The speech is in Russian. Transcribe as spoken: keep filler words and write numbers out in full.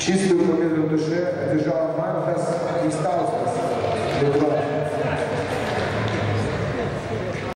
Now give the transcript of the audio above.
Чистую победу в душе одержал Mántás Knystautas.